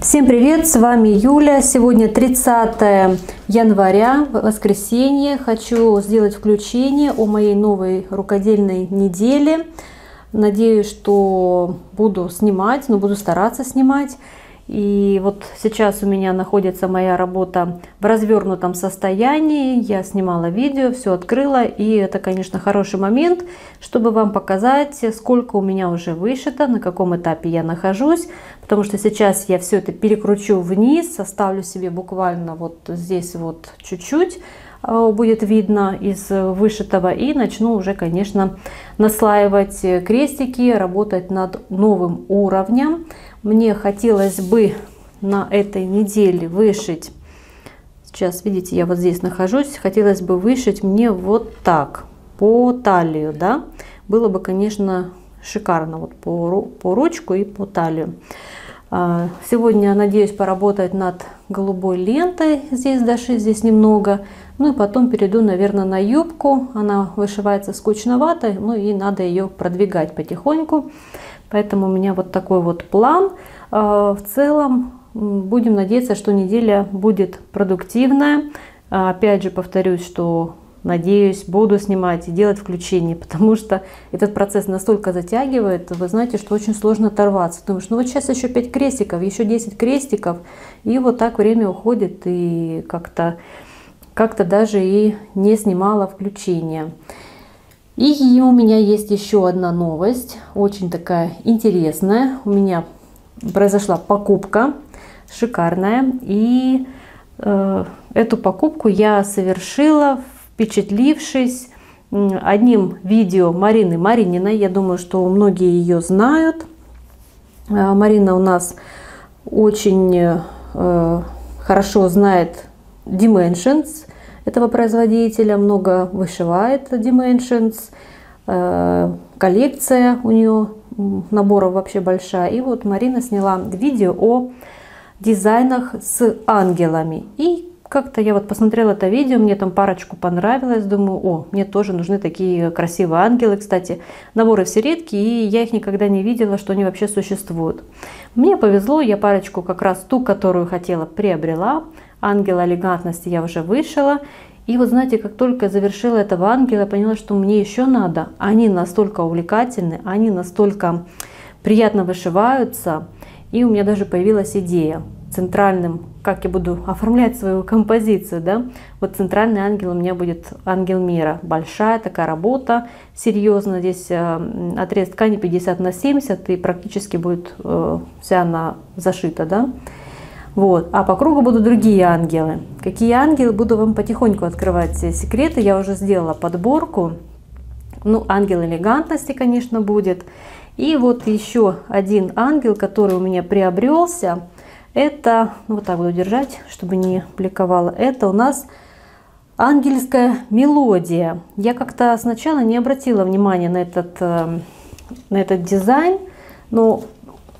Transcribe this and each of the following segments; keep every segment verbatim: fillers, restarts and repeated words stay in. Всем привет, с вами Юля. Сегодня тридцатое января, воскресенье. Хочу сделать включение о моей новой рукодельной неделе. Надеюсь, что буду снимать, но буду стараться снимать. И вот сейчас у меня находится моя работа в развернутом состоянии. Я снимала видео, все открыла. И это, конечно, хороший момент, чтобы вам показать, сколько у меня уже вышито, на каком этапе я нахожусь. Потому что сейчас я все это перекручу вниз, оставлю себе буквально вот здесь вот чуть-чуть, будет видно из вышитого, и начну уже, конечно, наслаивать крестики, работать над новым уровнем. Мне хотелось бы на этой неделе вышить, сейчас видите, я вот здесь нахожусь, хотелось бы вышить мне вот так по талию, да, было бы, конечно, шикарно, вот по, по ручку и по талию. Сегодня надеюсь поработать над голубой лентой, здесь дошить, здесь немного. Ну и потом перейду, наверное, на юбку. Она вышивается скучновато, ну и надо ее продвигать потихоньку. Поэтому у меня вот такой вот план. В целом будем надеяться, что неделя будет продуктивная. Опять же повторюсь, что надеюсь, буду снимать и делать включение, потому что этот процесс настолько затягивает, вы знаете, что очень сложно оторваться. Думаешь, ну вот сейчас еще пять крестиков, еще десять крестиков, и вот так время уходит, и как-то как-то даже и не снимала включение. И у меня есть еще одна новость, очень такая интересная. У меня произошла покупка шикарная, и э, эту покупку я совершила, впечатлившись одним видео Марины Марининой. Я думаю, что многие ее знают. Марина у нас очень хорошо знает Dimensions этого производителя, много вышивает Dimensions, коллекция у нее наборов вообще большая. И вот Марина сняла видео о дизайнах с ангелами, и как-то я вот посмотрела это видео, мне там парочку понравилось, думаю, о, мне тоже нужны такие красивые ангелы. Кстати, наборы все редкие, и я их никогда не видела, что они вообще существуют. Мне повезло, я парочку как раз ту, которую хотела, приобрела. Ангела элегантности я уже вышила. И вот знаете, как только завершила этого ангела, я поняла, что мне еще надо. Они настолько увлекательны, они настолько приятно вышиваются. И у меня даже появилась идея центральным, как я буду оформлять свою композицию, да? Вот центральный ангел у меня будет ангел мира. Большая такая работа, серьезно. Здесь э, отрез ткани пятьдесят на семьдесят, и практически будет э, вся она зашита, да? Вот. А по кругу будут другие ангелы. Какие ангелы? Буду вам потихоньку открывать секреты. Я уже сделала подборку. Ну, ангел элегантности, конечно, будет. И вот еще один ангел, который у меня приобрелся. Это, ну, вот так буду держать, чтобы не бликовало. Это у нас ангельская мелодия. Я как-то сначала не обратила внимания на этот, на этот дизайн. Но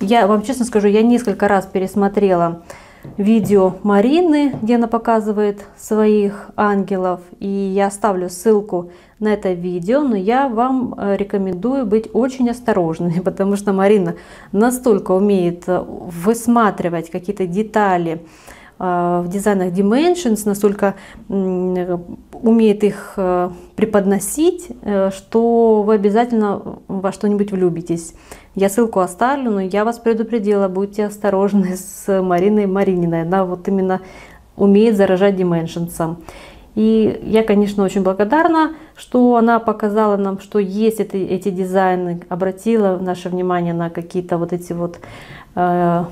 я вам честно скажу, я несколько раз пересмотрела видео Марины, где она показывает своих ангелов. И я оставлю ссылку на это видео, но я вам рекомендую быть очень осторожными, потому что Марина настолько умеет высматривать какие-то детали в дизайнах Dimensions, настолько умеет их преподносить, что вы обязательно во что-нибудь влюбитесь. Я ссылку оставлю, но я вас предупредила, будьте осторожны с Мариной Марининой. Она вот именно умеет заражать Dimensions. И я, конечно, очень благодарна, что она показала нам, что есть эти, эти дизайны, обратила наше внимание на какие-то вот эти вот э,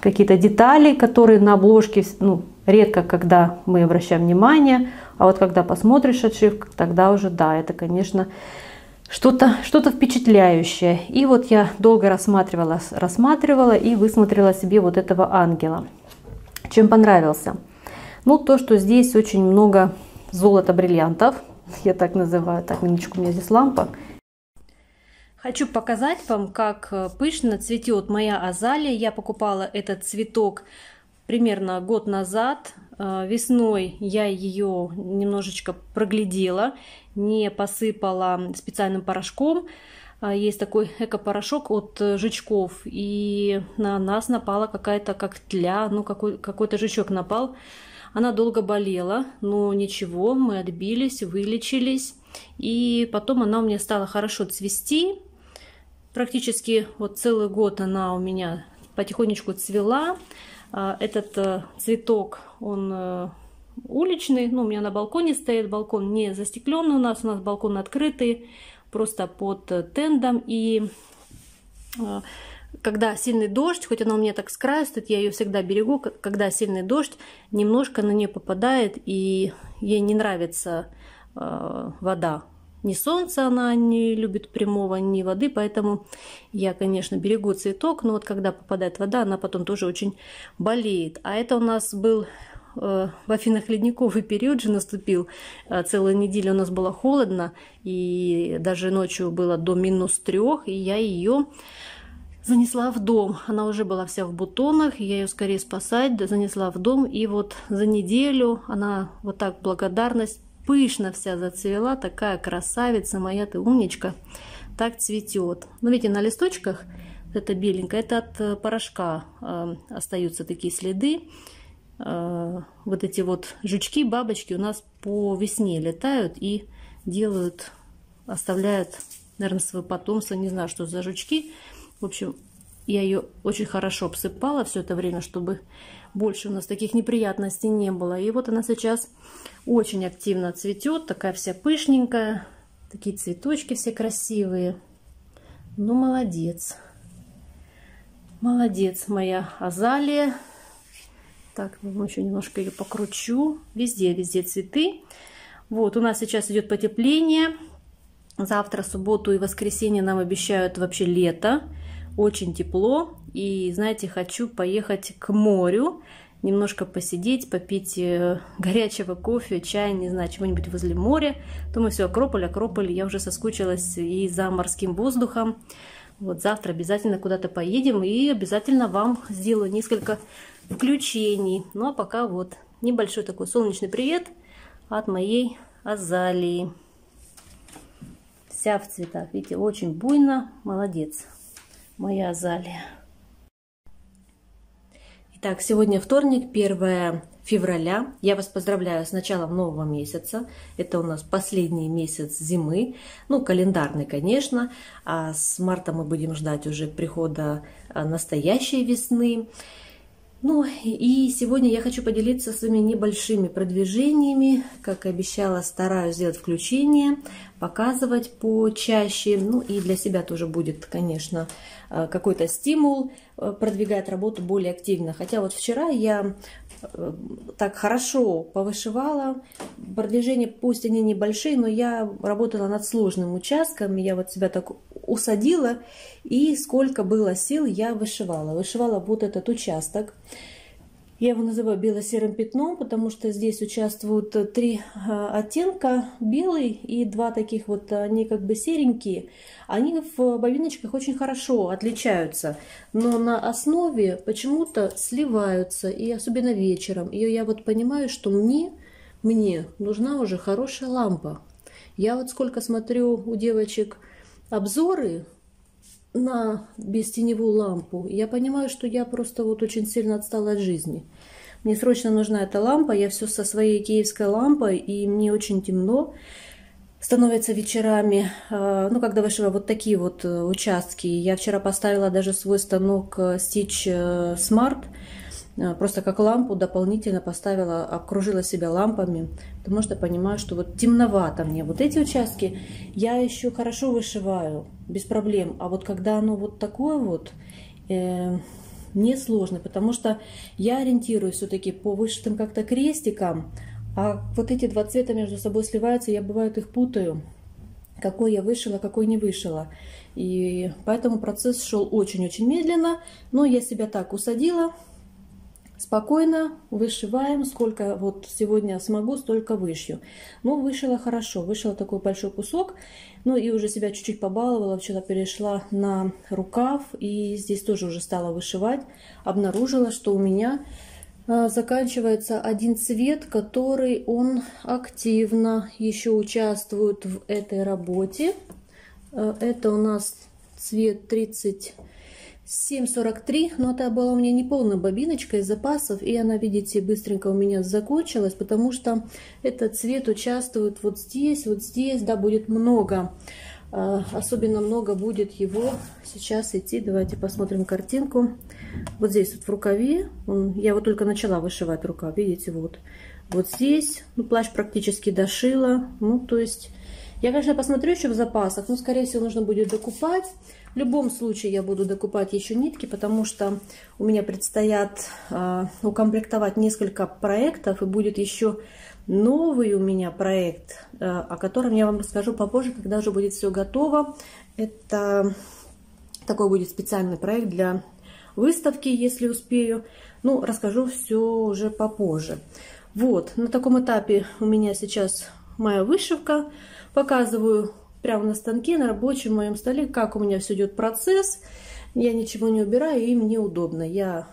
какие-то детали, которые на обложке, ну, редко когда мы обращаем внимание, а вот когда посмотришь отшивку, тогда уже да, это, конечно, что-то что-то впечатляющее. И вот я долго рассматривала, рассматривала и высмотрела себе вот этого ангела. Чем понравился? Ну, то, что здесь очень много золота-бриллиантов, я так называю. Так, минуточку, у меня здесь лампа. Хочу показать вам, как пышно цветет моя азалия. Я покупала этот цветок примерно год назад. Весной я ее немножечко проглядела, не посыпала специальным порошком. есть такой эко-порошок от жучков, и на нас напала какая-то как тля, ну какой, какой-то жучок напал. Она долго болела, но ничего, мы отбились, вылечились, и потом она у меня стала хорошо цвести. Практически вот целый год она у меня потихонечку цвела. Этот цветок, он уличный, ну, у меня на балконе стоит, балкон не застекленный у нас, у нас балкон открытый, просто под тендом, и когда сильный дождь, хоть она у меня так с краю стоит, я ее всегда берегу, когда сильный дождь, немножко на нее попадает, и ей не нравится э, вода. Ни солнца она не любит прямого, ни воды, поэтому я, конечно, берегу цветок, но вот когда попадает вода, она потом тоже очень болеет. А это у нас был э, в Афинах ледниковый период же наступил, э, целую неделю у нас было холодно, и даже ночью было до минус трех, и я ее... занесла в дом, она уже была вся в бутонах, я ее скорее спасать, занесла в дом, и вот за неделю она вот так, благодарность, пышно вся зацвела, такая красавица моя, ты умничка, так цветет. Ну, видите, на листочках это беленькое, это от порошка э, остаются такие следы, э, вот эти вот жучки, бабочки у нас по весне летают и делают, оставляют, наверное, свое потомство, не знаю, что за жучки. В общем, я ее очень хорошо обсыпала все это время, чтобы больше у нас таких неприятностей не было. И вот она сейчас очень активно цветет, такая вся пышненькая, такие цветочки все красивые. Ну, молодец. Молодец моя азалия. Так, ну, еще немножко ее покручу. Везде, везде цветы. Вот, у нас сейчас идет потепление. Завтра, субботу и воскресенье нам обещают вообще лето. Очень тепло, и, знаете, хочу поехать к морю, немножко посидеть, попить горячего кофе, чая, не знаю, чего-нибудь возле моря. Думаю, все, Акрополь, Акрополь, я уже соскучилась и за морским воздухом. Вот завтра обязательно куда-то поедем и обязательно вам сделаю несколько включений. Ну, а пока вот небольшой такой солнечный привет от моей азалии. Вся в цветах, видите, очень буйно, молодец. Моя азалия. Итак, сегодня вторник, первое февраля. Я вас поздравляю с началом нового месяца. Это у нас последний месяц зимы. Ну, календарный, конечно. А с марта мы будем ждать уже прихода настоящей весны. Ну, и сегодня я хочу поделиться с вами небольшими продвижениями. Как и обещала, стараюсь сделать включение, показывать почаще. Ну, и для себя тоже будет, конечно, какой-то стимул продвигать работу более активно. Хотя вот вчера я так хорошо повышивала. Продвижения, пусть они небольшие, но я работала над сложным участком. Я вот себя так усадила, и сколько было сил, я вышивала. Вышивала вот этот участок. Я его называю бело-серым пятном, потому что здесь участвуют три оттенка, белый и два таких вот, они как бы серенькие. Они в бобиночках очень хорошо отличаются, но на основе почему-то сливаются, и особенно вечером. И я вот понимаю, что мне, мне нужна уже хорошая лампа. Я вот сколько смотрю у девочек обзоры на безтеневую лампу, я понимаю, что я просто вот очень сильно отстала от жизни. Мне срочно нужна эта лампа, я все со своей киевской лампой, и мне очень темно становится вечерами. Ну, когда вышиваю вот такие вот участки, я вчера поставила даже свой станок Stitch Smart, просто как лампу дополнительно поставила, окружила себя лампами, потому что понимаю, что вот темновато мне. Вот эти участки я еще хорошо вышиваю, без проблем. А вот когда оно вот такое вот, э, мне сложно, потому что я ориентируюсь все-таки по вышитым как-то крестикам, а вот эти два цвета между собой сливаются, я бывает их путаю, какой я вышила, какой не вышила. И поэтому процесс шел очень-очень медленно, но я себя так усадила. Спокойно вышиваем, сколько вот сегодня смогу, столько вышью. Ну, вышила хорошо, вышила такой большой кусок. Ну, и уже себя чуть-чуть побаловала. Вчера перешла на рукав, и здесь тоже уже стала вышивать. Обнаружила, что у меня э, заканчивается один цвет, который он активно еще участвует в этой работе. Это у нас цвет тридцать семь сорок три, но это была у меня не полная бобиночка из запасов, и она, видите, быстренько у меня закончилась, потому что этот цвет участвует вот здесь, вот здесь, да, будет много, особенно много будет его сейчас идти. Давайте посмотрим картинку. Вот здесь вот в рукаве, я вот только начала вышивать рукав, видите, вот, вот здесь, ну, плащ практически дошила, ну, то есть... Я, конечно, посмотрю еще в запасах, но, скорее всего, нужно будет докупать. В любом случае я буду докупать еще нитки, потому что у меня предстоят э, укомплектовать несколько проектов, и будет еще новый у меня проект, э, о котором я вам расскажу попозже, когда уже будет все готово. Это такой будет специальный проект для выставки, если успею. Ну, расскажу все уже попозже. Вот, на таком этапе у меня сейчас моя вышивка. Показываю прямо на станке, на рабочем моем столе, как у меня все идет процесс. Я ничего не убираю, и мне удобно. Я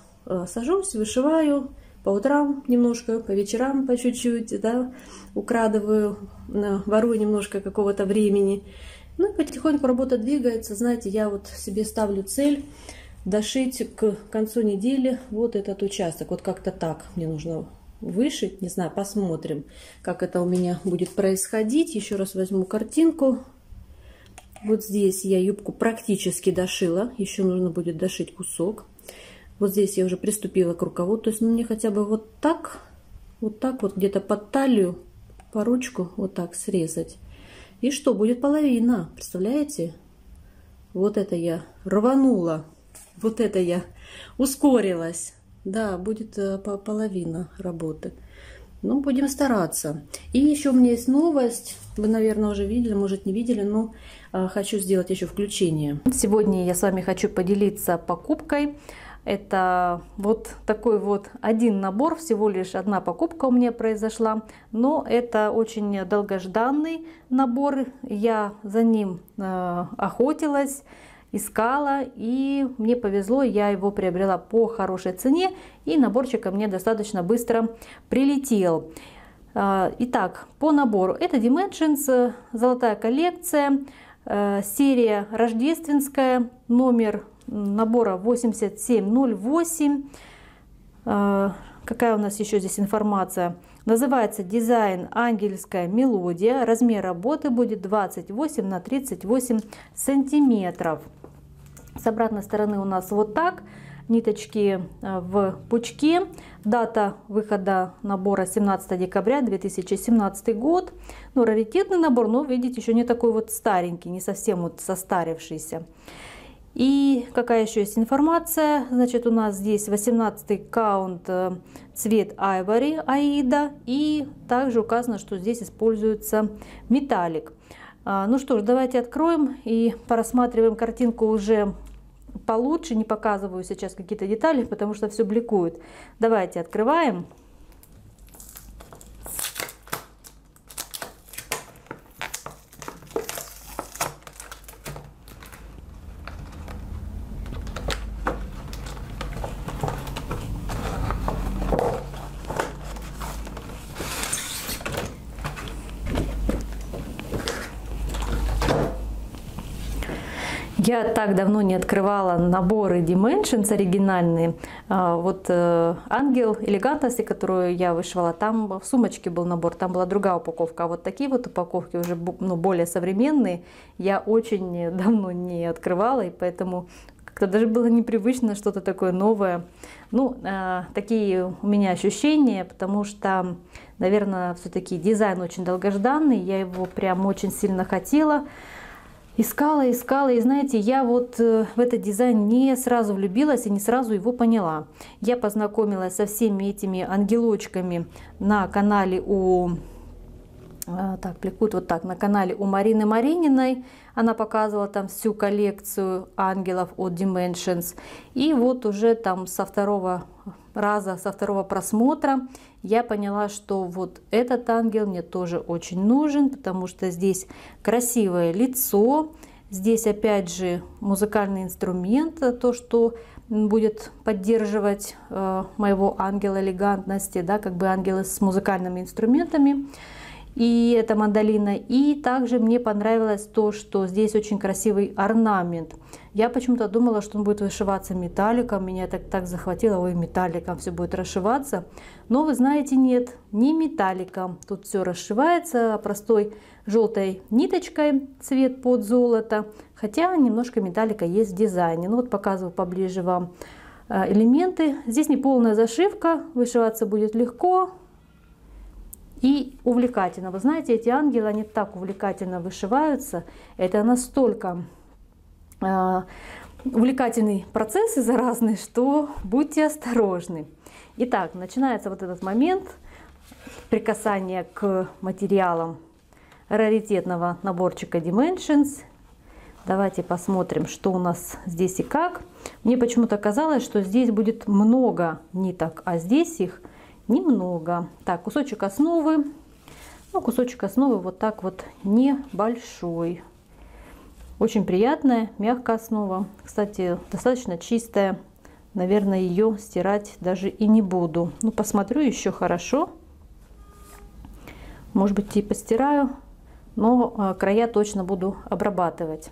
сажусь, вышиваю по утрам немножко, по вечерам по чуть-чуть, да, украдываю, ворую немножко какого-то времени. Ну и потихоньку работа двигается. Знаете, я вот себе ставлю цель дошить к концу недели вот этот участок. Вот как-то так мне нужно вышить, не знаю, посмотрим, как это у меня будет происходить. Еще раз возьму картинку. Вот здесь я юбку практически дошила, еще нужно будет дошить кусок. Вот здесь я уже приступила к рукаву, то есть мне хотя бы вот так, вот так вот где-то под талию, по ручку вот так срезать. И что, будет половина, представляете? Вот это я рванула, вот это я ускорилась. Да, будет половина работы. Ну, будем стараться. И еще у меня есть новость. Вы, наверное, уже видели, может, не видели, но хочу сделать еще включение. Сегодня я с вами хочу поделиться покупкой. Это вот такой вот один набор, всего лишь одна покупка у меня произошла. Но это очень долгожданный набор. Я за ним охотилась, искала, и мне повезло, я его приобрела по хорошей цене, и наборчик ко мне достаточно быстро прилетел. Итак, по набору. Это Dimensions, золотая коллекция, серия рождественская, номер набора восемь семь ноль восемь. Какая у нас еще здесь информация? Называется дизайн «Ангельская мелодия». Размер работы будет двадцать восемь на тридцать восемь сантиметров. С обратной стороны у нас вот так. Ниточки в пучке. Дата выхода набора семнадцатое декабря две тысячи семнадцатый год. Ну, раритетный набор, но, видите, еще не такой вот старенький, не совсем вот состарившийся. И какая еще есть информация? Значит, у нас здесь восемнадцатый каунт, цвет Ivory, Аида. И также указано, что здесь используется металлик. Ну что ж, давайте откроем и порассматриваем картинку уже получше. Не показываю сейчас какие-то детали, потому что все бликует. Давайте открываем. Я так давно не открывала наборы Dimensions оригинальные. Вот «Ангел элегантности», которую я вышивала, там в сумочке был набор, там была другая упаковка. А вот такие вот упаковки уже, ну, более современные я очень давно не открывала, и поэтому как-то даже было непривычно что-то такое новое. Ну, такие у меня ощущения, потому что, наверное, все-таки дизайн очень долгожданный, я его прям очень сильно хотела. Искала, искала, и знаете, я вот в этот дизайн не сразу влюбилась и не сразу его поняла. Я познакомилась со всеми этими ангелочками на канале у... Так, плекут вот так, на канале у Марины Марининой. Она показывала там всю коллекцию ангелов от Dimensions. И вот уже там со второго раза, со второго просмотра я поняла, что вот этот ангел мне тоже очень нужен, потому что здесь красивое лицо, здесь опять же музыкальный инструмент, то, что будет поддерживать моего ангела элегантности, да, как бы ангелы с музыкальными инструментами. и эта мандолина. И также мне понравилось то, что здесь очень красивый орнамент. Я почему-то думала, что он будет вышиваться металликом. Меня так, так захватило, ой, металликом все будет расшиваться. Но вы знаете, нет, не металликом. Тут все расшивается простой желтой ниточкой, цвет под золото. Хотя немножко металлика есть в дизайне. Ну вот показываю поближе вам элементы. Здесь не полная зашивка, вышиваться будет легко и увлекательно. Вы знаете, эти ангелы, они так увлекательно вышиваются. Это настолько э, увлекательный процесс и заразный, что будьте осторожны. Итак, начинается вот этот момент прикасания к материалам раритетного наборчика Dimensions. Давайте посмотрим, что у нас здесь и как. Мне почему-то казалось, что здесь будет много ниток, а здесь их немного. Так, кусочек основы. Ну, кусочек основы вот так вот небольшой. Очень приятная, мягкая основа. Кстати, достаточно чистая. Наверное, ее стирать даже и не буду. Ну, посмотрю еще хорошо. Может быть, и постираю. Но края точно буду обрабатывать.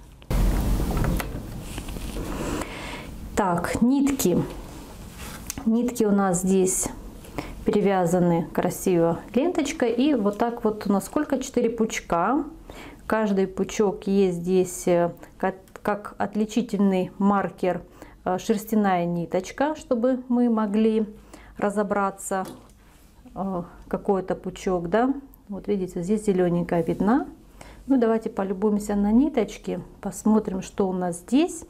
Так, нитки. Нитки у нас здесь перевязаны красиво ленточкой. И вот так вот у нас сколько? четыре пучка. Каждый пучок есть здесь как, как отличительный маркер шерстяная ниточка, чтобы мы могли разобраться, какой это пучок, да. Вот видите, здесь зелененькая видна. Ну, давайте полюбуемся на ниточки, посмотрим, что у нас здесь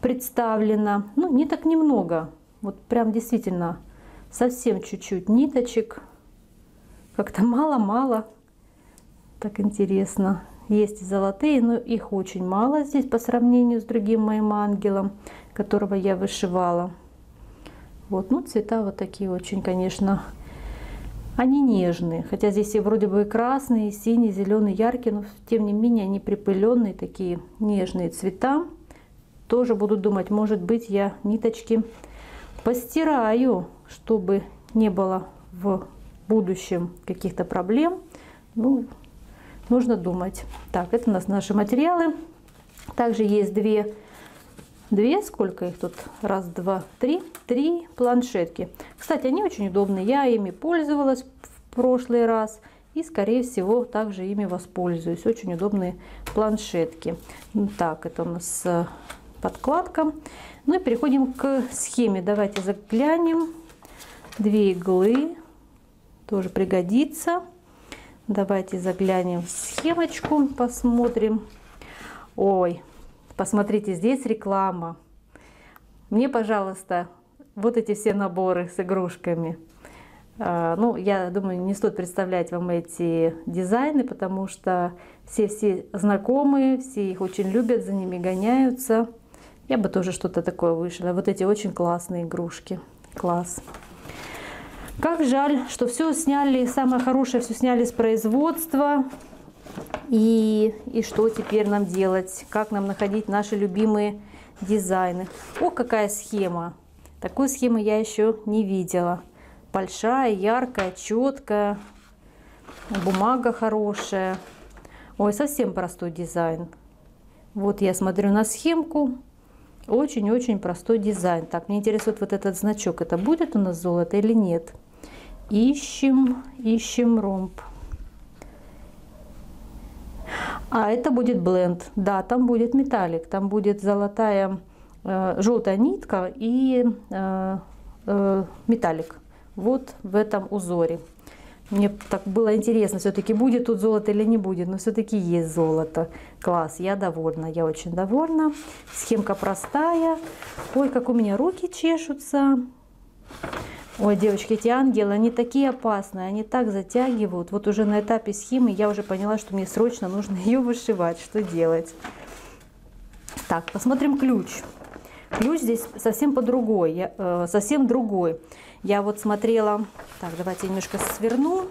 представлено. Ну, ниток немного, вот прям действительно совсем чуть-чуть ниточек. Как-то мало-мало, так интересно. Есть и золотые, но их очень мало здесь по сравнению с другим моим ангелом, которого я вышивала. Вот, ну, цвета вот такие очень, конечно, они нежные, хотя здесь и вроде бы и красные, и синие, зеленые, яркие, но тем не менее они припыленные, такие нежные цвета. Тоже буду думать, может быть, я ниточки постираю, чтобы не было в будущем каких-то проблем. Ну, нужно думать. Так, это у нас наши материалы. Также есть две... Две, сколько их тут? Раз, два, три. Три планшетки. Кстати, они очень удобные. Я ими пользовалась в прошлый раз. И, скорее всего, также ими воспользуюсь. Очень удобные планшетки. Так, это у нас подкладка. Ну и переходим к схеме. Давайте заглянем. Две иглы. Тоже пригодится. Давайте заглянем в схемочку. Посмотрим. Ой. Посмотрите, здесь реклама. Мне, пожалуйста, вот эти все наборы с игрушками. Ну, я думаю, не стоит представлять вам эти дизайны, потому что все-все знакомые, все их очень любят, за ними гоняются. Я бы тоже что-то такое вышила. Вот эти очень классные игрушки. Класс. Как жаль, что все сняли, самое хорошее все сняли с производства. И, и что теперь нам делать? Как нам находить наши любимые дизайны? О, какая схема! Такую схему я еще не видела. Большая, яркая, четкая. Бумага хорошая. Ой, совсем простой дизайн. Вот я смотрю на схемку. Очень-очень простой дизайн. Так, мне интересует вот этот значок. Это будет у нас золото или нет? Ищем, ищем ромб. А это будет бленд. Да, там будет металлик, там будет золотая, э, желтая нитка и э, э, металлик. Вот в этом узоре. Мне так было интересно, все-таки будет тут золото или не будет, но все-таки есть золото. Класс, я довольна, я очень довольна. Схемка простая. Ой, как у меня руки чешутся. Ой, девочки, эти ангелы, они такие опасные, они так затягивают. Вот уже на этапе схемы я уже поняла, что мне срочно нужно ее вышивать. Что делать? Так, посмотрим ключ. Ключ здесь совсем по-другой, я, э, совсем другой. Я вот смотрела... Так, давайте немножко сверну.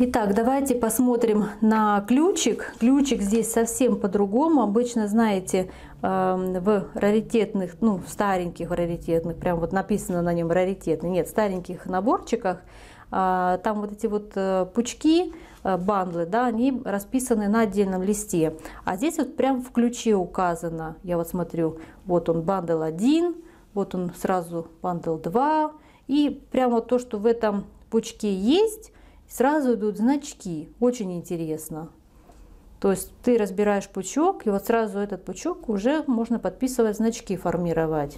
Итак, давайте посмотрим на ключик. Ключик здесь совсем по-другому. Обычно, знаете, в раритетных, ну, в стареньких раритетных, прям вот написано на нем раритетный, нет, в стареньких наборчиках, там вот эти вот пучки, бандлы, да, они расписаны на отдельном листе. А здесь вот прям в ключе указано. Я вот смотрю, вот он бандл один, вот он сразу бандл два. И прямо вот то, что в этом пучке есть, сразу идут значки. Очень интересно. То есть ты разбираешь пучок, и вот сразу этот пучок уже можно подписывать, значки формировать.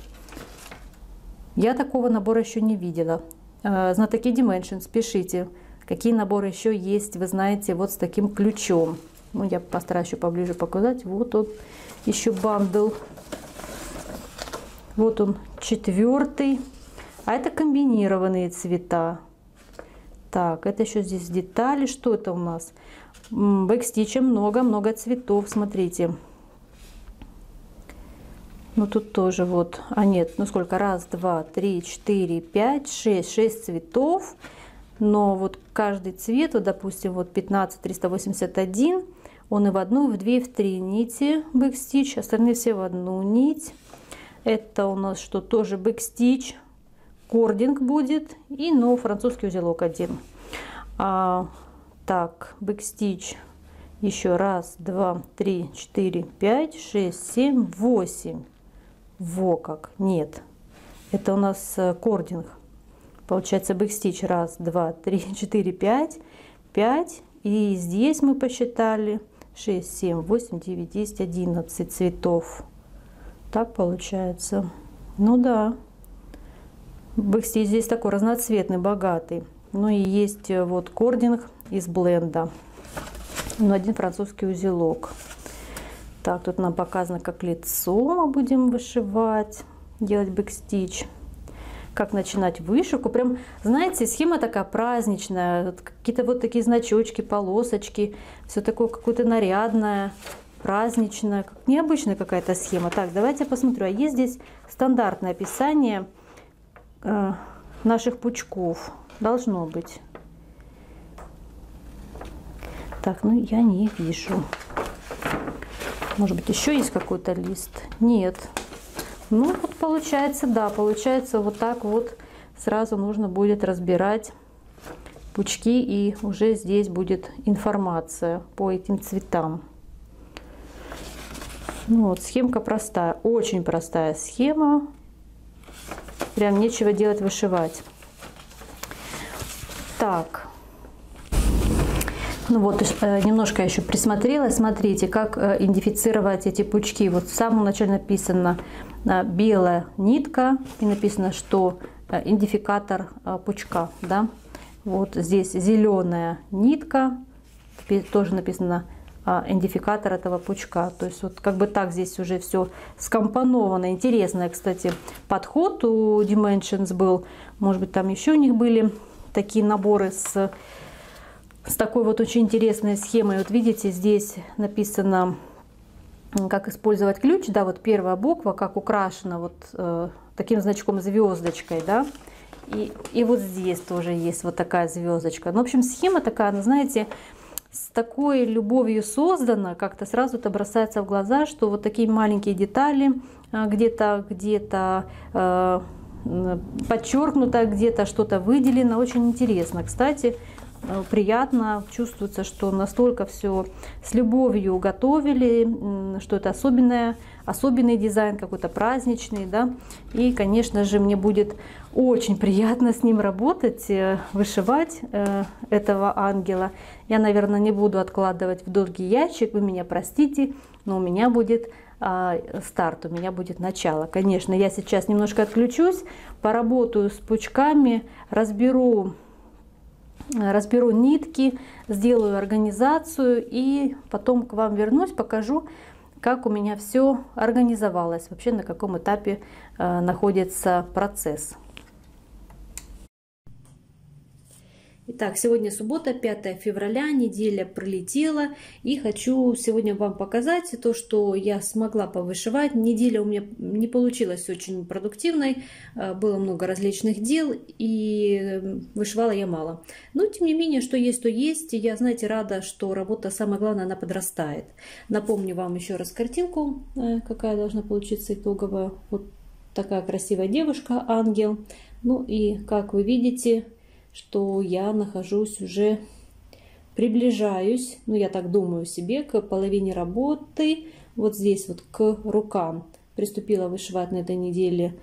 Я такого набора еще не видела. Знатоки Dimensions, пишите, какие наборы еще есть, вы знаете, вот с таким ключом. Ну, я постараюсь еще поближе показать. Вот он еще бандл. Вот он четвертый. А это комбинированные цвета. Так, это еще здесь детали. Что это у нас? Бэкстича много-много цветов, смотрите. Ну, тут тоже вот, а нет, ну сколько? Раз, два, три, четыре, пять, шесть. Шесть цветов. Но вот каждый цвет, вот, допустим, вот пятнадцать, триста восемьдесят один, он и в одну, и в две, и в три нити бэкстич. Остальные все в одну нить. Это у нас что? Тоже бэкстич. Кординг будет, и но французский узелок один. А, так, бэкстич еще раз, два, три, четыре, пять, шесть, семь, восемь. Во как, нет. Это у нас кординг. Получается бэкстич раз, два, три, четыре, пять, пять. И здесь мы посчитали шесть, семь, восемь, девять, десять, одиннадцать цветов. Так получается. Ну да. Бэкстич здесь такой разноцветный, богатый. Ну и есть вот кординг из бленда. Ну, один французский узелок. Так, тут нам показано, как лицо мы будем вышивать, делать бэкстич. Как начинать вышивку. Прям, знаете, схема такая праздничная. Какие-то вот такие значочки, полосочки. Все такое какое-то нарядное, праздничное. Необычная какая-то схема. Так, давайте я посмотрю. А есть здесь стандартное описание наших пучков, должно быть. Так, ну я не вижу. Может быть, еще есть какой-то лист? Нет. Ну вот получается, да, получается вот так вот сразу нужно будет разбирать пучки, и уже здесь будет информация по этим цветам. Ну вот, схемка простая, очень простая схема. Прям нечего делать, вышивать. Так, ну вот немножко еще присмотрелась. Смотрите, как идентифицировать эти пучки. Вот в самом начале написано белая нитка, и написано, что идентификатор пучка, да. Вот здесь зеленая нитка, тоже написано идентификатор этого пучка. То есть вот как бы так здесь уже все скомпоновано. Интересный, кстати, подход у Dimensions был. Может быть, там еще у них были такие наборы с, с такой вот очень интересной схемой. Вот видите, здесь написано, как использовать ключ. Да, вот первая буква, как украшена вот э, таким значком звездочкой, да. И, и вот здесь тоже есть вот такая звездочка. Ну, в общем, схема такая, ну, знаете, с такой любовью создано, как-то сразу это бросается в глаза, что вот такие маленькие детали где-то где-то э, подчеркнуто, где-то что-то выделено. Очень интересно, кстати, приятно, чувствуется, что настолько все с любовью готовили, что это особенное, особенный дизайн какой-то праздничный, да. И, конечно же, мне будет очень приятно с ним работать, вышивать э, этого ангела. Я, наверное, не буду откладывать в долгий ящик, вы меня простите, но у меня будет э, старт, у меня будет начало. Конечно, я сейчас немножко отключусь, поработаю с пучками, разберу разберу нитки, сделаю организацию, и потом к вам вернусь, покажу, как у меня все организовалось, вообще на каком этапе э, находится процесс. Итак, сегодня суббота, пятое февраля, неделя пролетела, и хочу сегодня вам показать то, что я смогла повышивать. Неделя у меня не получилась очень продуктивной, было много различных дел, и вышивала я мало. Но, тем не менее, что есть, то есть. Я, знаете, рада, что работа, самое главное, она подрастает. Напомню вам еще раз картинку, какая должна получиться итоговая. Вот такая красивая девушка, ангел. Ну и, как вы видите, что я нахожусь уже, приближаюсь, ну я так думаю себе, к половине работы, вот здесь вот к рукам. Приступила вышивать на этой неделе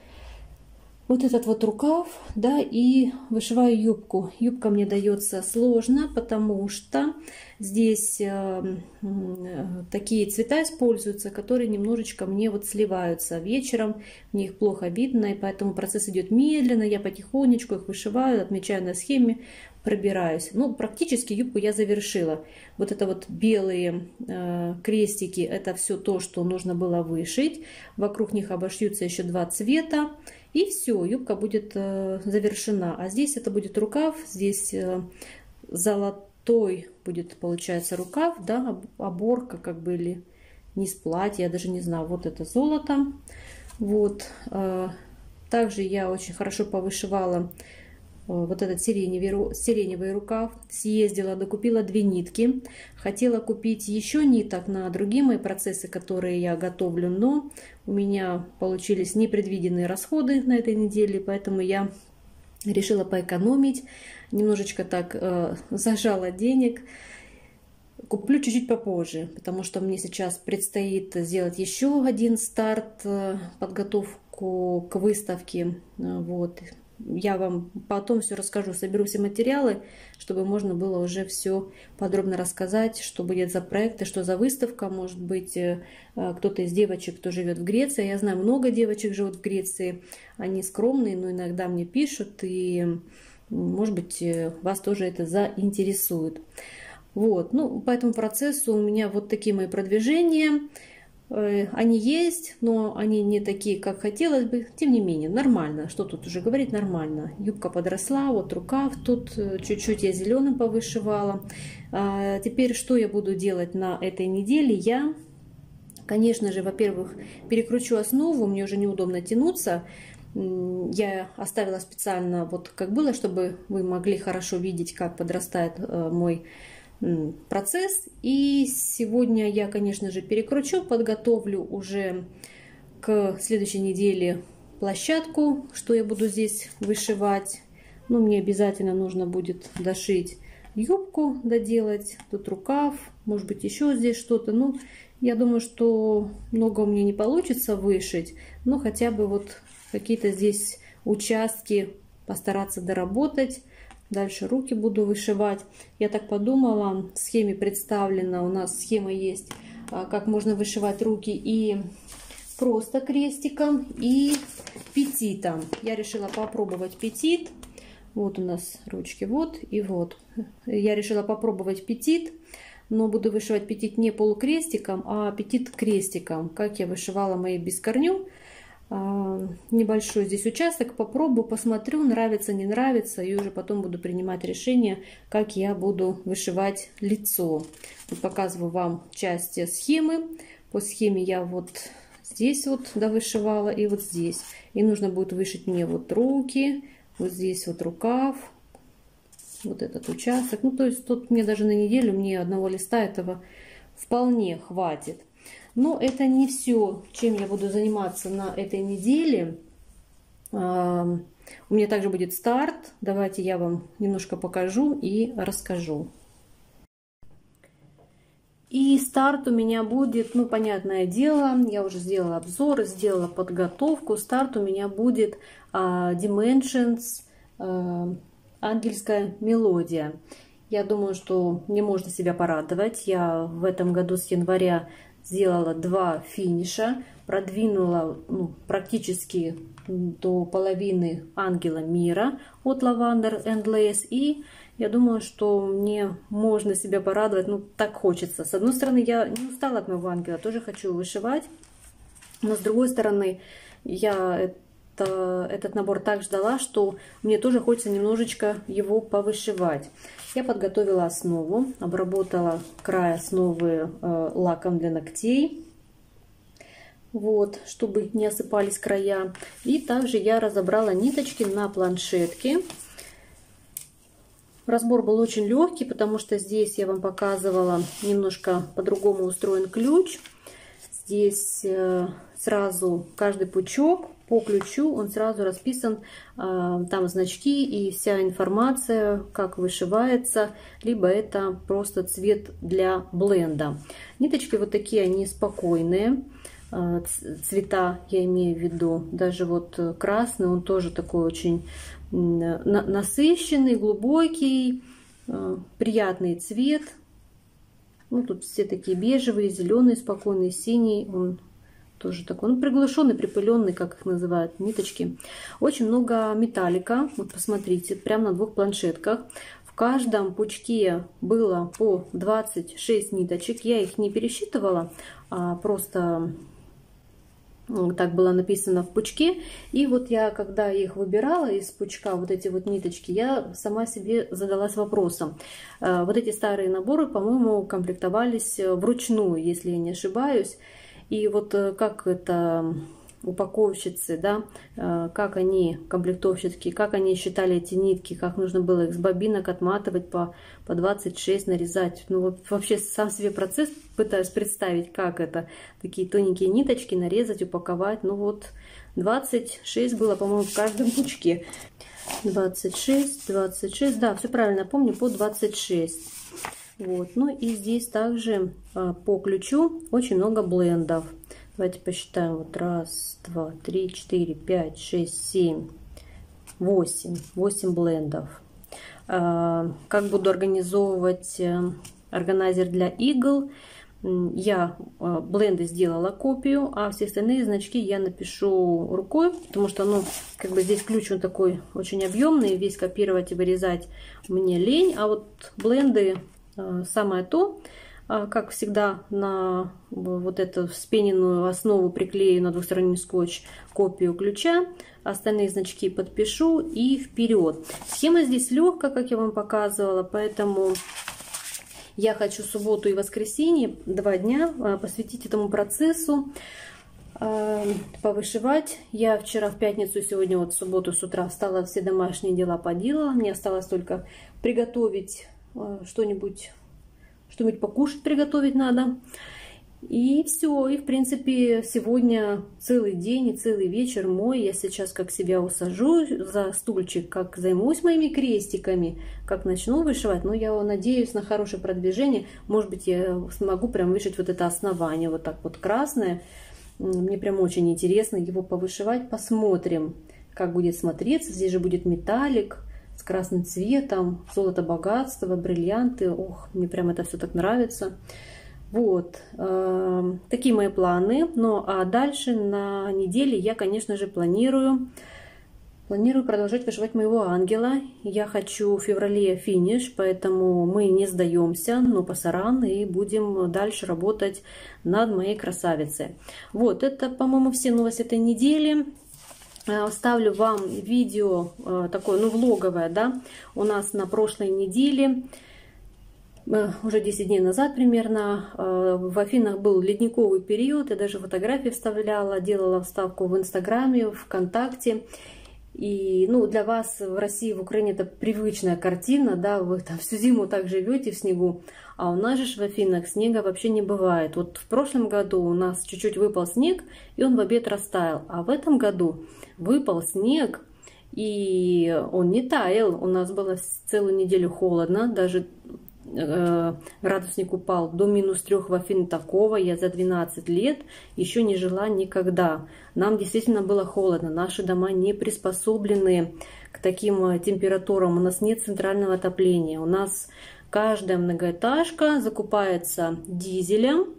вот этот вот рукав, да, и вышиваю юбку. Юбка мне дается сложно, потому что здесь э, э, такие цвета используются, которые немножечко мне вот сливаются вечером, мне их плохо видно, и поэтому процесс идет медленно, я потихонечку их вышиваю, отмечаю на схеме, пробираюсь. Ну, практически юбку я завершила. Вот это вот белые э, крестики, это все то, что нужно было вышить. Вокруг них обошьются еще два цвета. И все, юбка будет э, завершена. А здесь это будет рукав, здесь э, золотой будет, получается, рукав, да, оборка как бы или низ платья, я даже не знаю. Вот это золото. Вот. Э, также я очень хорошо повышивала э, вот этот сиреневый, сиреневый рукав. Съездила, докупила две нитки. Хотела купить еще ниток на другие мои процессы, которые я готовлю, но у меня получились непредвиденные расходы на этой неделе, поэтому я решила поэкономить, немножечко так э, зажала денег. Куплю чуть-чуть попозже, потому что мне сейчас предстоит сделать еще один старт, э, подготовку к выставке. Вот. Я вам потом все расскажу, соберу все материалы, чтобы можно было уже все подробно рассказать, что будет за проекты, что за выставка. Может быть, кто-то из девочек, кто живет в Греции. Я знаю, много девочек живут в Греции. Они скромные, но иногда мне пишут, и, может быть, вас тоже это заинтересует. Вот. Ну, по этому процессу у меня вот такие мои продвижения. Они есть, но они не такие, как хотелось бы. Тем не менее, нормально. Что тут уже говорить? Нормально. Юбка подросла, вот рукав. Тут чуть-чуть я зеленым повышивала. А теперь что я буду делать на этой неделе? Я, конечно же, во-первых, перекручу основу. Мне уже неудобно тянуться. Я оставила специально вот как было, чтобы вы могли хорошо видеть, как подрастает мой процесс. И сегодня я, конечно же, перекручу, подготовлю уже к следующей неделе площадку, что я буду здесь вышивать. Ну, мне обязательно нужно будет дошить юбку, доделать, тут рукав, может быть, еще здесь что-то. Ну, я думаю, что много у меня не получится вышить, но хотя бы вот какие-то здесь участки постараться доработать. Дальше руки буду вышивать. Я так подумала, в схеме представлена, у нас схема есть, как можно вышивать руки и просто крестиком, и петитом. Я решила попробовать петит. Вот у нас ручки, вот и вот. Я решила попробовать петит, но буду вышивать петит не полукрестиком, а петит крестиком, как я вышивала мои без корню. Небольшой здесь участок, попробую, посмотрю, нравится, не нравится, и уже потом буду принимать решение, как я буду вышивать лицо. Вот показываю вам часть схемы. По схеме я вот здесь вот довышивала и вот здесь. И нужно будет вышить мне вот руки, вот здесь вот рукав, вот этот участок. Ну, то есть тут мне даже на неделю, мне одного листа этого вполне хватит. Но это не все, чем я буду заниматься на этой неделе. У меня также будет старт. Давайте я вам немножко покажу и расскажу. И старт у меня будет, ну, понятное дело, я уже сделала обзор, сделала подготовку. Старт у меня будет Dimensions, «Ангельская мелодия». Я думаю, что мне можно себя порадовать. Я в этом году с января сделала два финиша, продвинула, ну, практически до половины «Ангела мира» от Lavender and Lace. И я думаю, что мне можно себя порадовать, ну, так хочется. С одной стороны, я не устала от моего ангела, тоже хочу вышивать. Но с другой стороны, я этот набор так ждала, что мне тоже хочется немножечко его повышивать. Я подготовила основу, обработала край основы лаком для ногтей, вот, чтобы не осыпались края. И также я разобрала ниточки на планшетке. Разбор был очень легкий, потому что здесь я вам показывала, немножко по-другому устроен ключ. Здесь сразу каждый пучок по ключу, он сразу расписан, там значки и вся информация, как вышивается, либо это просто цвет для бленда. Ниточки вот такие, они спокойные, цвета я имею в виду, даже вот красный, он тоже такой очень насыщенный, глубокий, приятный цвет. Ну, тут все такие бежевые, зеленые, спокойные, синий, он тоже такой, ну, приглушенный, припыленный, как их называют, ниточки. Очень много металлика, вот посмотрите, прямо на двух планшетках. В каждом пучке было по двадцать шесть ниточек, я их не пересчитывала, а просто так было написано в пучке. И вот я, когда их выбирала из пучка, вот эти вот ниточки, я сама себе задалась вопросом. Вот эти старые наборы, по-моему, комплектовались вручную, если я не ошибаюсь. И вот как это упаковщицы, да, как они, комплектовщики, как они считали эти нитки, как нужно было их с бобинок отматывать, по, по двадцать шесть нарезать. Ну, вот вообще сам себе процесс пытаюсь представить, как это, такие тоненькие ниточки нарезать, упаковать. Ну вот двадцать шесть было, по-моему, в каждом пучке. двадцать шесть, двадцать шесть, да, все правильно помню, по двадцать шесть. Вот, ну и здесь также по ключу очень много блендов. Давайте посчитаем. Вот раз, два, три, четыре, пять, шесть, семь, восемь. Восемь блендов. Как буду организовывать органайзер для игл? Я бленды сделала копию, а все остальные значки я напишу рукой, потому что, ну, как бы здесь ключ он такой очень объемный, весь копировать и вырезать мне лень. А вот бленды самое то. Как всегда, на вот эту вспененную основу приклею на двухсторонний скотч копию ключа, остальные значки подпишу и вперед. Схема здесь легкая, как я вам показывала, поэтому я хочу субботу и воскресенье, два дня, посвятить этому процессу, повышивать. Я вчера в пятницу, сегодня вот в субботу с утра встала, все домашние дела поделала, мне осталось только приготовить что-нибудь, что-нибудь покушать приготовить надо. И все. И, в принципе, сегодня целый день и целый вечер мой. Я сейчас как себя усажу за стульчик, как займусь моими крестиками, как начну вышивать. Но я надеюсь на хорошее продвижение. Может быть, я смогу прям вышить вот это основание, вот так вот красное. Мне прям очень интересно его повышивать. Посмотрим, как будет смотреться. Здесь же будет металлик с красным цветом, золото богатства, бриллианты. Ох, мне прям это все так нравится. Вот. Э, такие мои планы. Ну, а дальше на неделе я, конечно же, планирую, планирую продолжать вышивать моего ангела. Я хочу в феврале финиш, поэтому мы не сдаемся, но пасаран, и будем дальше работать над моей красавицей. Вот, это, по-моему, все новости этой недели. Оставлю вам видео такое, ну, влоговое, да, у нас на прошлой неделе, уже десять дней назад примерно, в Афинах был ледниковый период, я даже фотографии вставляла, делала вставку в Инстаграме, ВКонтакте. И, ну, для вас в России, в Украине это привычная картина, да, вы там всю зиму так живете в снегу, а у нас же в Афинах снега вообще не бывает. Вот в прошлом году у нас чуть-чуть выпал снег, и он в обед растаял, а в этом году выпал снег, и он не таял. У нас было целую неделю холодно, даже э, градусник упал до минус трех в Афинах, такого я за двенадцать лет еще не жила никогда. Нам действительно было холодно, наши дома не приспособлены к таким температурам, у нас нет центрального отопления, у нас каждая многоэтажка закупается дизелем,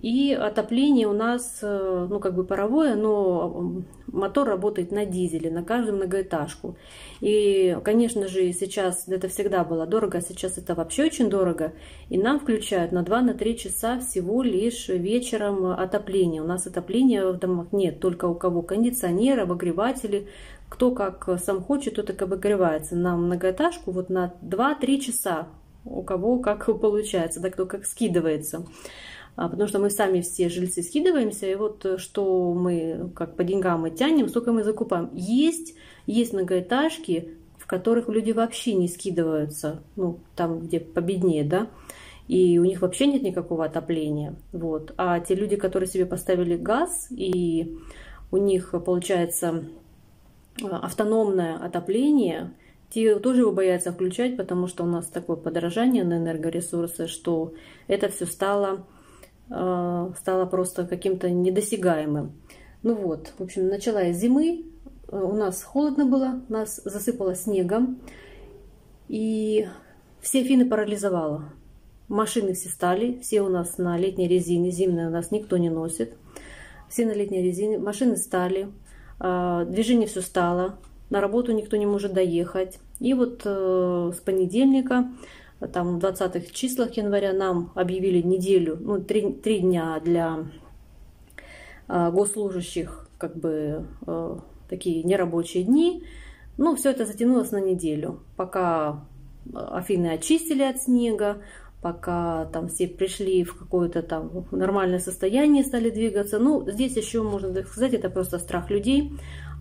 И отопление у нас, ну, как бы паровое, но мотор работает на дизеле, на каждую многоэтажку. И, конечно же, сейчас это всегда было дорого, а сейчас это вообще очень дорого. И нам включают на два-три часа всего лишь вечером отопление. У нас отопления в домах нет, только у кого кондиционеры, обогреватели. Кто как сам хочет, тот и обогревается. На многоэтажку вот на два-три часа, у кого как получается, да, кто как скидывается. Потому что мы сами все жильцы скидываемся, и вот что мы, как по деньгам мы тянем, сколько мы закупаем. Есть, есть многоэтажки, в которых люди вообще не скидываются, ну, там, где победнее, да, и у них вообще нет никакого отопления, вот. А те люди, которые себе поставили газ, и у них, получается, автономное отопление, те тоже его боятся включать, потому что у нас такое подорожание на энергоресурсы, что это все стало... стало просто каким-то недосягаемым. Ну вот, в общем, начала я зимы, у нас холодно было, нас засыпало снегом, и все Афины парализовало. Машины все стали, все у нас на летней резине, зимние у нас никто не носит, все на летней резине, машины стали, движение все стало, на работу никто не может доехать. И вот с понедельника, там в двадцатых числах января, нам объявили неделю, ну, три, три дня для э, госслужащих, как бы э, такие нерабочие дни. Ну, все это затянулось на неделю, пока Афины очистили от снега, пока там все пришли в какое-то там нормальное состояние, стали двигаться. Ну, здесь еще, можно так сказать, это просто страх людей.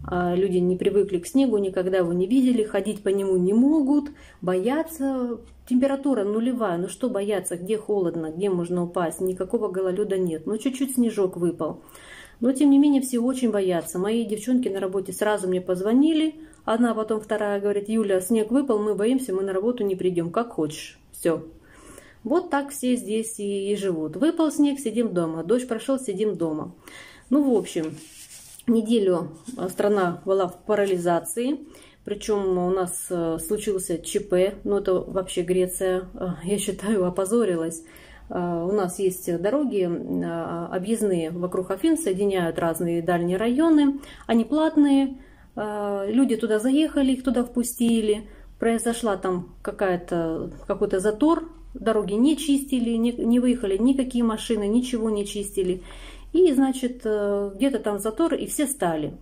Люди не привыкли к снегу, никогда его не видели, ходить по нему не могут, боятся. Температура нулевая, ну что бояться, где холодно, где можно упасть, никакого гололеда нет. Ну чуть-чуть снежок выпал. Но тем не менее все очень боятся. Мои девчонки на работе сразу мне позвонили, одна, потом вторая говорит: Юля, снег выпал, мы боимся, мы на работу не придем, как хочешь, все. Вот так все здесь и живут. Выпал снег, сидим дома, дождь прошел, сидим дома. Ну, в общем... Неделю страна была в парализации, причем у нас случился ЧП, но это вообще Греция, я считаю, опозорилась. У нас есть дороги объездные вокруг Афин, соединяют разные дальние районы, они платные, люди туда заехали, их туда впустили, произошла там какая-то, какой-то затор, дороги не чистили, не, не выехали никакие машины, ничего не чистили. И, значит, где-то там затор, и все стали.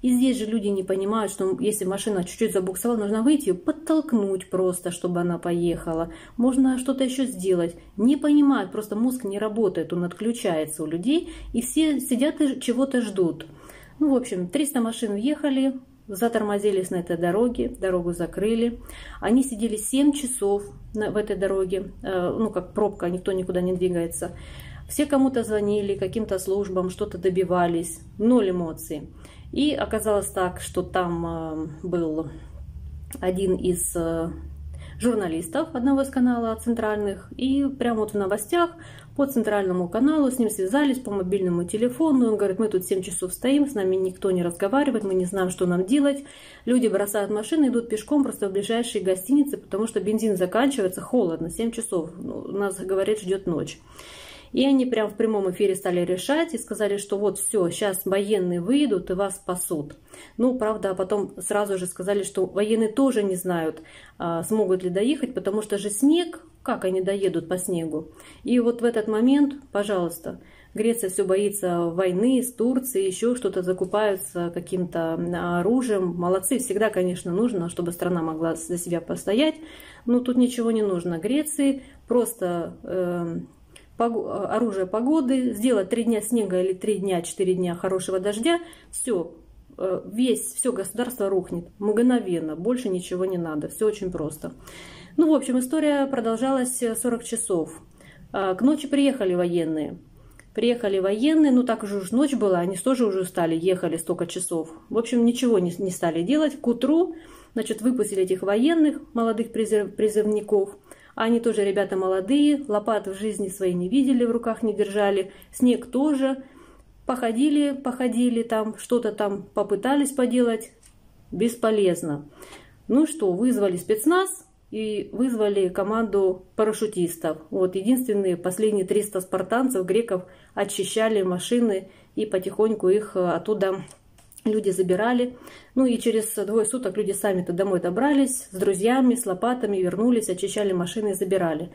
И здесь же люди не понимают, что если машина чуть-чуть забуксовала, нужно выйти ее подтолкнуть просто, чтобы она поехала. Можно что-то еще сделать. Не понимают, просто мозг не работает, он отключается у людей, и все сидят и чего-то ждут. Ну, в общем, триста машин въехали, затормозились на этой дороге, дорогу закрыли. Они сидели семь часов в этой дороге, ну, как пробка, никто никуда не двигается. Все кому-то звонили, каким-то службам, что-то добивались, ноль эмоций. И оказалось так, что там был один из журналистов одного из каналов центральных, и прямо вот в новостях по центральному каналу с ним связались по мобильному телефону. Он говорит: мы тут семь часов стоим, с нами никто не разговаривает, мы не знаем, что нам делать. Люди бросают машины, идут пешком просто в ближайшие гостиницы, потому что бензин заканчивается, холодно, семь часов, нас, говорит, ждет ночь. И они прям в прямом эфире стали решать и сказали, что вот все, сейчас военные выйдут и вас спасут. Ну, правда, потом сразу же сказали, что военные тоже не знают, смогут ли доехать, потому что же снег, как они доедут по снегу. И вот в этот момент, пожалуйста, Греция все боится войны с Турцией, еще что-то закупаются каким-то оружием. Молодцы, всегда, конечно, нужно, чтобы страна могла за себя постоять, но тут ничего не нужно. Греции просто... Э оружие погоды, сделать три дня снега или три дня, четыре дня хорошего дождя, все, весь, все государство рухнет мгновенно, больше ничего не надо, все очень просто. Ну, в общем, история продолжалась сорок часов. К ночи приехали военные. Приехали военные, ну так же уж ночь была, они тоже уже устали, ехали столько часов. В общем, ничего не, не стали делать. К утру, значит, выпустили этих военных, молодых призыв, призывников. Они тоже ребята молодые, лопат в жизни своей не видели, в руках не держали, снег тоже. Походили, походили там, что-то там попытались поделать, бесполезно. Ну что, вызвали спецназ и вызвали команду парашютистов. Вот единственные последние триста спартанцев, греков, очищали машины и потихоньку их оттуда люди забирали. Ну и через двое суток люди сами-то домой добрались, с друзьями, с лопатами вернулись, очищали машины и забирали.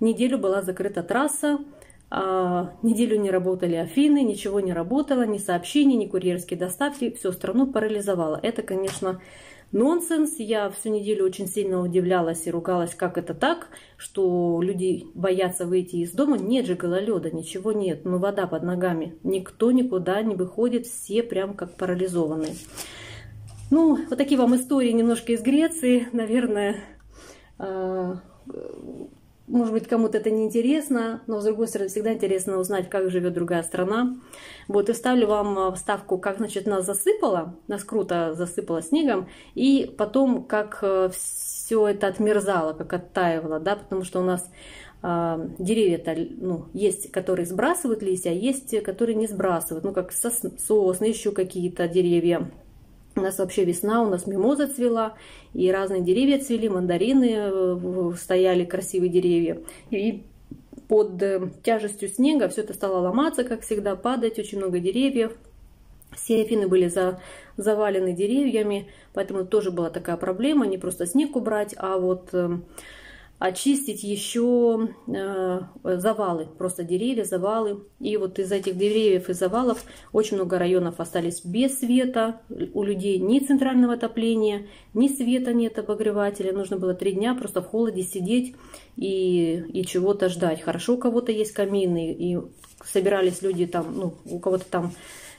Неделю была закрыта трасса, неделю не работали Афины, ничего не работало, ни сообщений, ни курьерские доставки, всю страну парализовало. Это, конечно, нонсенс. Я всю неделю очень сильно удивлялась и ругалась, как это так, что люди боятся выйти из дома. Нет же гололеда, ничего нет, ну вода под ногами. Никто никуда не выходит, все прям как парализованные. Ну, вот такие вам истории немножко из Греции. Наверное, может быть, кому-то это не интересно, но, с другой стороны, всегда интересно узнать, как живет другая страна. Вот, и вставлю вам вставку, как, значит, нас засыпало, нас круто засыпало снегом, и потом, как все это отмерзало, как оттаивало, да, потому что у нас э, деревья-то, ну, есть, которые сбрасывают листья, а есть те, которые не сбрасывают, ну, как сосны, сосны еще какие-то деревья. У нас вообще весна, у нас мимоза цвела, и разные деревья цвели, мандарины стояли, красивые деревья. И под тяжестью снега все это стало ломаться, как всегда, падать, очень много деревьев. Все Афины были за, завалены деревьями, поэтому тоже была такая проблема, не просто снег убрать, а вот э, очистить еще э, завалы, просто деревья, завалы. И вот из этих деревьев и завалов очень много районов остались без света. У людей ни центрального отопления, ни света нет, обогревателя. Нужно было три дня просто в холоде сидеть и, и чего-то ждать. Хорошо, у кого-то есть камины, и собирались люди там, ну, у кого-то там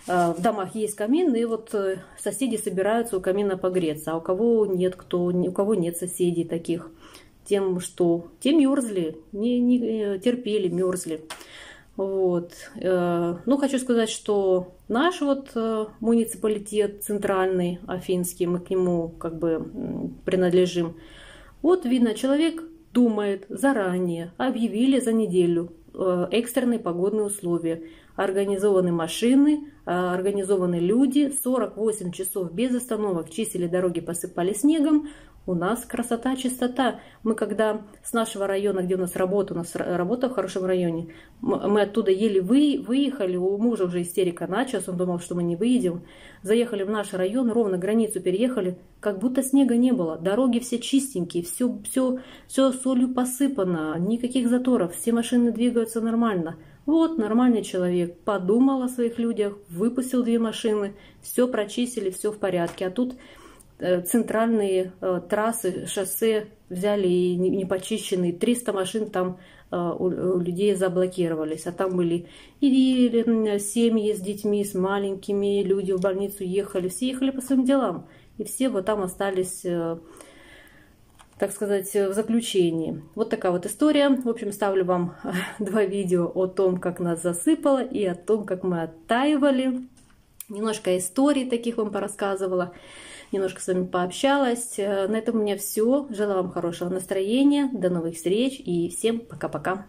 в домах есть камин, и вот соседи собираются у камина погреться. А у кого нет, кто, у кого нет соседей таких, тем, что те мерзли, не, не терпели, мерзли. Вот. Ну, хочу сказать, что наш вот муниципалитет центральный, афинский, мы к нему как бы принадлежим. Вот видно, человек думает заранее, объявили за неделю экстренные погодные условия, организованы машины, организованы люди, сорок восемь часов без остановок чистили дороги, посыпали снегом. У нас красота, чистота. Мы когда с нашего района, где у нас работа, у нас работа в хорошем районе, мы оттуда еле вы, выехали, у мужа уже истерика началась, он думал, что мы не выедем. Заехали в наш район, ровно границу переехали, как будто снега не было. Дороги все чистенькие, все, все, все солью посыпано, никаких заторов, все машины двигаются нормально. Вот нормальный человек подумал о своих людях, выпустил две машины, все прочистили, все в порядке. А тут центральные э, трассы, шоссе взяли и не, не почищенные, триста машин там э, у, у людей заблокировались, а там были и, и семьи с детьми, с маленькими, люди в больницу ехали, все ехали по своим делам, и все вот там остались, э, так сказать, в заключении. Вот такая вот история. В общем, ставлю вам два видео о том, как нас засыпало, и о том, как мы оттаивали. Немножко историй таких вам порассказывала, немножко с вами пообщалась. На этом у меня все. Желаю вам хорошего настроения, до новых встреч и всем пока-пока.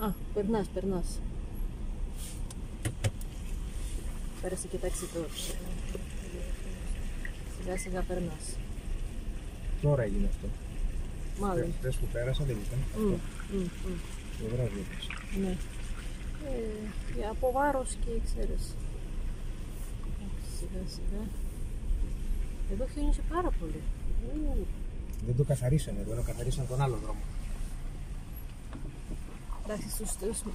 Ah, pernas, pernas. Parece que está exitoso. Ya se da pernas. No reina esto. Madre. Recuperas a Levita. Добра жопись. Не. Я поварошки, ξέρεις. Сюда, сюда. Εδώ χιόνισε πάρα πολύ. Δεν το καθαρίσανε, εδώ το καθαρίσανε τον άλλο δρόμο.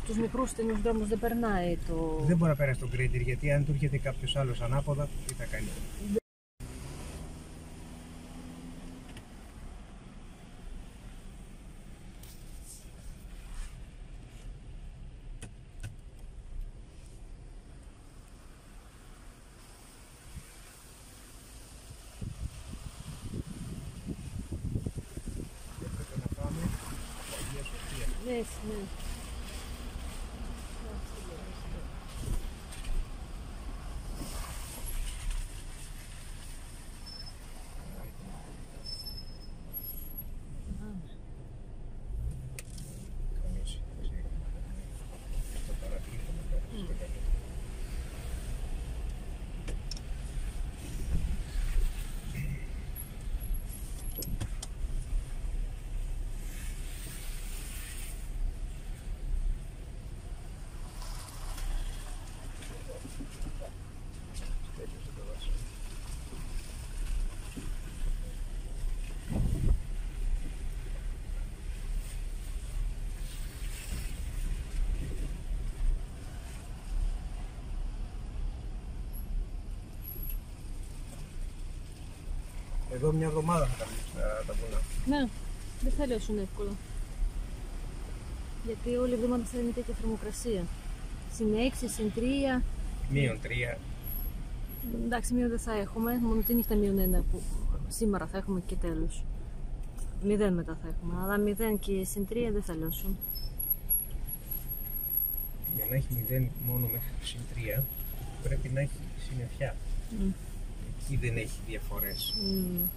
Τους μικρούς στενούς δρόμους δεν περνάει το... Δεν μπορεί να περάσει το γκρέιντερ, γιατί αν του έρχεται κάποιος άλλος ανάποδα, τι θα κάνει. Και πρέπει να πάμε από Αγία Σοφία. здесь нет. Εδώ μια εβδομάδα θα κάνουμε τα βουνά. Ναι, δεν θα λιώσουν εύκολα. Γιατί όλη η βδομάδα θα είναι τέτοια θερμοκρασία. Συν έξι, συν τρία. Μείον τρία. Εντάξει, μείον δεν θα έχουμε. Μόνο τη νύχτα μείον ένα που σήμερα θα έχουμε και τέλος. Μηδέν μετά θα έχουμε. Αλλά μηδέν και συν τρία δεν θα λιώσουν. Για να έχει μηδέν μόνο μέχρι συν τρία πρέπει να έχει συννεφιά. Mm. Εκεί δεν έχει διαφορές. Mm.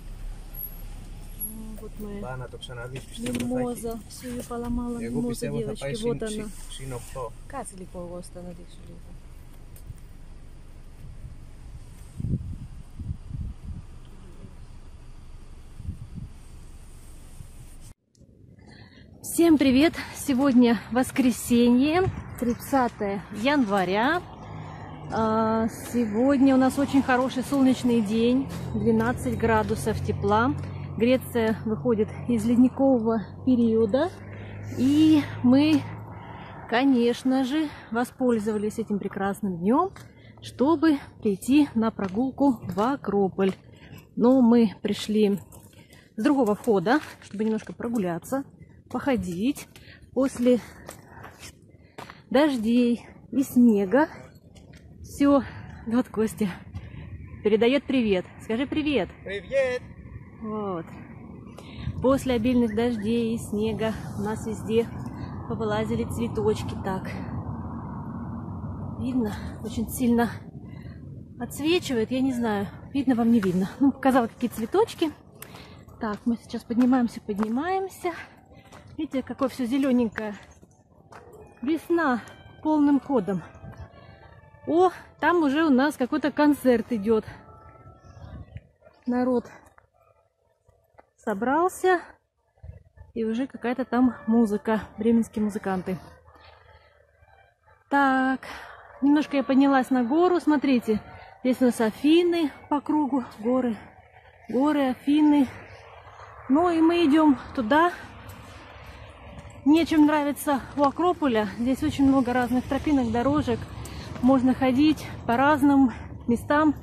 Πάμε να το ξαναδείς, πιστεύω μιμόζα, θα έχει. Παλαμάλα, εγώ μιμόζα, πιστεύω θα πάει συν, συν οκτώ. Κάτσε λίγο εγώ στα να δείξω λίγο. Всем привет! Сегодня воскресенье, тридцатое января. Сегодня у нас очень хороший солнечный день, двенадцать градусов тепла. Греция выходит из ледникового периода. И мы, конечно же, воспользовались этим прекрасным днем, чтобы прийти на прогулку в Акрополь. Но мы пришли с другого входа, чтобы немножко прогуляться, походить. После дождей и снега все, вот Костя передает привет. Скажи привет. Привет. Вот. После обильных дождей и снега у нас везде повылазили цветочки, так видно, очень сильно отсвечивает. Я не знаю, видно вам не видно. Ну, показала какие цветочки. Так, мы сейчас поднимаемся, поднимаемся. Видите, какое все зелененькое. Весна полным ходом. О, там уже у нас какой-то концерт идет. Народ собрался. И уже какая-то там музыка. Бременские музыканты. Так, немножко я поднялась на гору. Смотрите, здесь у нас Афины по кругу. Горы, горы, Афины. Ну и мы идем туда. Мне чем нравится у Акрополя. Здесь очень много разных тропинок, дорожек. Можно ходить по разным местам,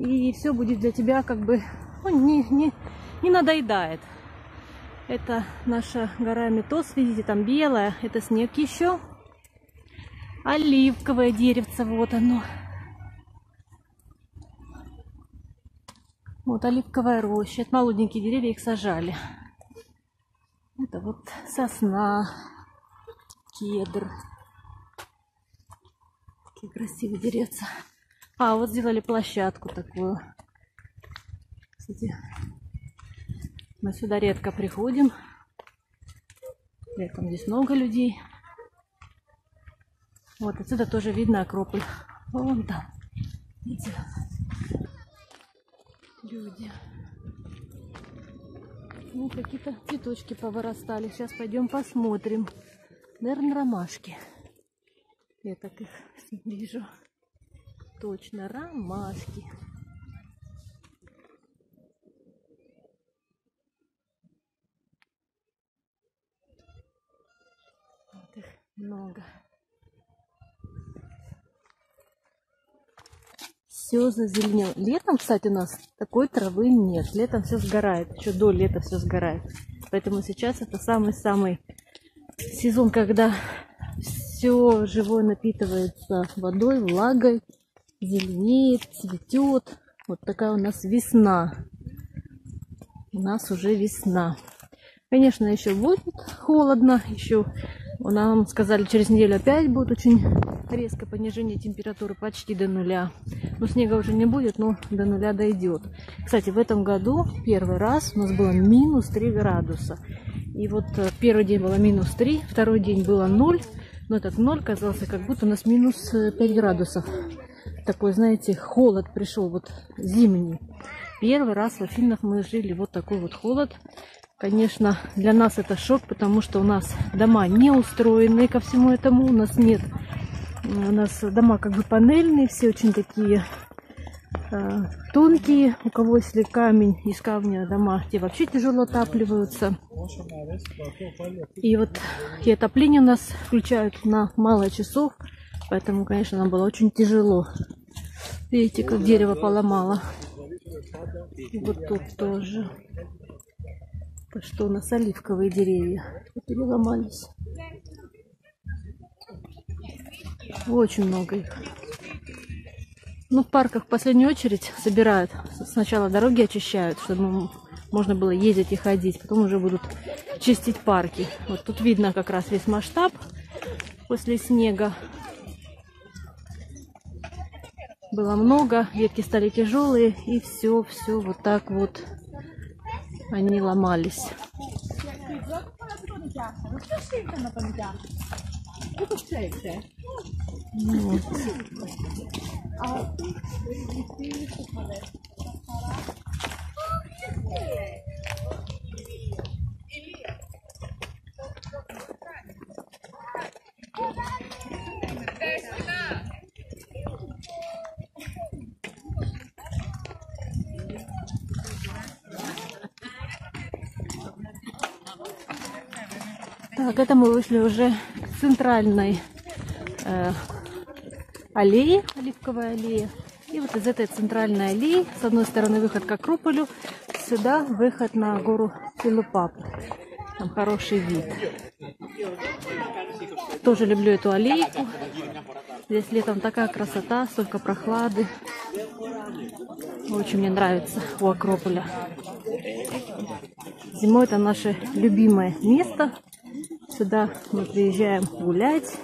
и все будет для тебя как бы, ну, не, не, не надоедает. Это наша гора Митос, видите, там белая, это снег еще. Оливковое деревце, вот оно. Вот оливковая роща, это молоденькие деревья, их сажали. Это вот сосна, кедр. Красиво дереться. А, вот сделали площадку такую. Кстати, мы сюда редко приходим. Летом здесь много людей. Вот отсюда тоже видно Акрополь. Вон там. Видите? Люди. Ну, какие-то цветочки повырастали. Сейчас пойдем посмотрим. Наверное, ромашки. Я так их вижу. Точно, ромашки. Вот их много. Все зазеленело. Летом, кстати, у нас такой травы нет. Летом все сгорает. Еще до лета все сгорает. Поэтому сейчас это самый-самый сезон, когда все живое напитывается водой, влагой, зеленеет, цветет. Вот такая у нас весна. У нас уже весна. Конечно, еще будет холодно, еще Нам сказали, через неделю опять будет очень резкое понижение температуры почти до нуля. Но снега уже не будет, но до нуля дойдет. Кстати, в этом году первый раз у нас было минус три градуса. И вот первый день было минус три, второй день было ноль. Но этот ноль казался, как будто у нас минус пять градусов. Такой, знаете, холод пришел, вот зимний. Первый раз в Афинах мы жили вот такой вот холод. Конечно, для нас это шок, потому что у нас дома не устроены ко всему этому. У нас нет, у нас дома как бы панельные, все очень такие э, тонкие. У кого если камень, из камня дома, те вообще тяжело отапливаются. И вот и отопление у нас включают на мало часов, поэтому, конечно, нам было очень тяжело. Видите, как дерево поломало. И вот тут тоже. Что у нас оливковые деревья переломались. Очень много их. Ну, в парках в последнюю очередь собирают. Сначала дороги очищают, чтобы можно было ездить и ходить. Потом уже будут чистить парки. Вот тут видно как раз весь масштаб после снега. Было много, ветки стали тяжелые. И все, все вот так вот. Они ломались. Вот. Так, это мы вышли уже к центральной э, аллее, оливковой аллее. И вот из этой центральной аллеи, с одной стороны выход к Акрополю, сюда выход на гору Филопап. Там хороший вид. Тоже люблю эту аллейку. Здесь летом такая красота, столько прохлады. Очень мне нравится у Акрополя. Зимой это наше любимое место. Сюда мы приезжаем гулять,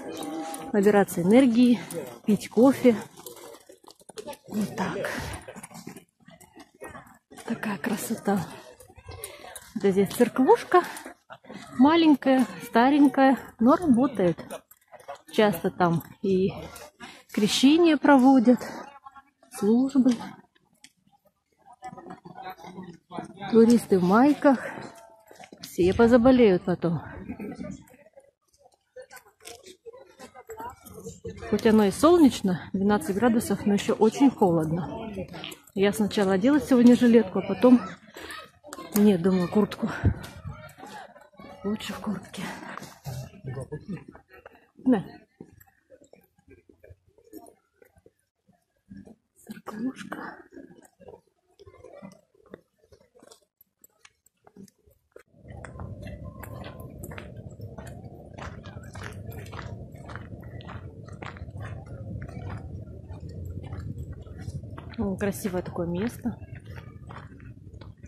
набираться энергии, пить кофе. Вот так. Такая красота. Вот здесь церквушка. Маленькая, старенькая, но работает. Часто там и крещение проводят, службы. Туристы в майках. Все позаболеют потом. Хоть оно и солнечно, двенадцать градусов, но еще очень холодно. Я сначала одела сегодня жилетку, а потом... Нет, думаю, куртку. Лучше в куртке. Да. Церквушка. О, красивое такое место.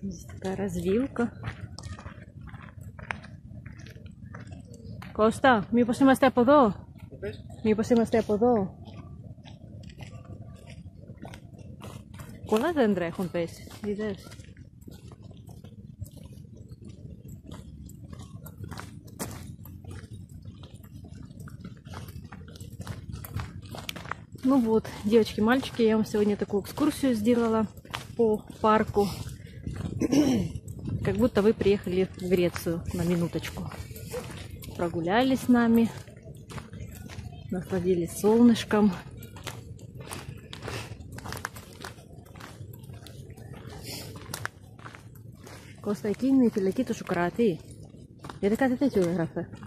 Здесь такая развилка. Коста, мы пошли на степодо. Мы пошли на степодо. Куда ты, Андрей, хунпейс? Видишь? Ну вот, девочки, мальчики, я вам сегодня такую экскурсию сделала по парку. Как будто вы приехали в Грецию на минуточку. Прогулялись с нами, насладились солнышком. Коста, кинь на телеки, то шукараты. Я такая, ты телеграфа.